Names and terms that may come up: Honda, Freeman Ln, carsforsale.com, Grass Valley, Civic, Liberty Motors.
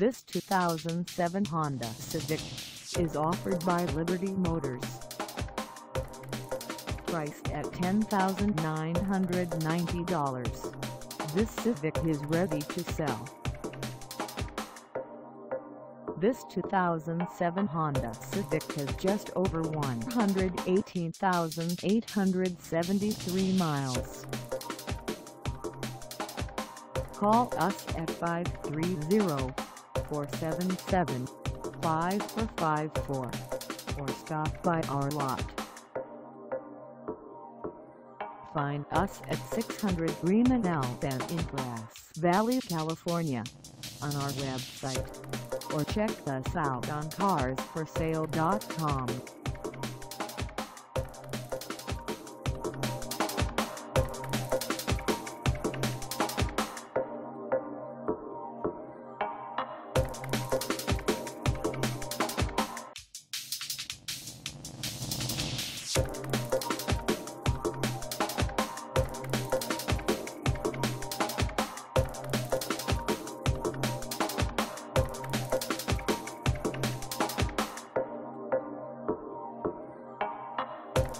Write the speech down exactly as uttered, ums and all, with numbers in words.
This two thousand seven Honda Civic is offered by Liberty Motors. Priced at ten thousand nine hundred ninety dollars, this Civic is ready to sell. This two thousand seven Honda Civic has just over one hundred eighteen thousand eight hundred seventy-three miles. Call us at five three zero, four seven seven, five four five four or stop by our lot. Find us at six hundred Freeman Lane in Grass Valley, California on our website, or check us out on cars for sale dot com.